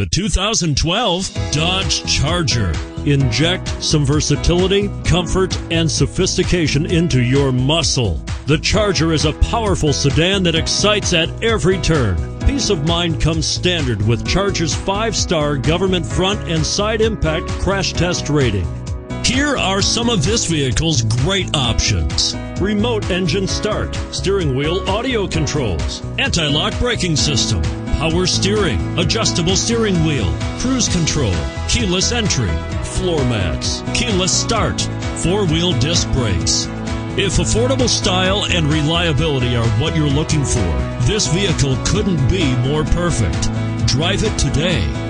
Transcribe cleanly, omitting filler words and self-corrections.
The 2012 Dodge Charger. Inject some versatility, comfort, and sophistication into your muscle. The Charger is a powerful sedan that excites at every turn. Peace of mind comes standard with Charger's 5-star government front and side impact crash test rating. Here are some of this vehicle's great options. Remote engine start, steering wheel audio controls, anti-lock braking system, power steering, adjustable steering wheel, cruise control, keyless entry, floor mats, keyless start, four-wheel disc brakes. If affordable style and reliability are what you're looking for, this vehicle couldn't be more perfect. Drive it today.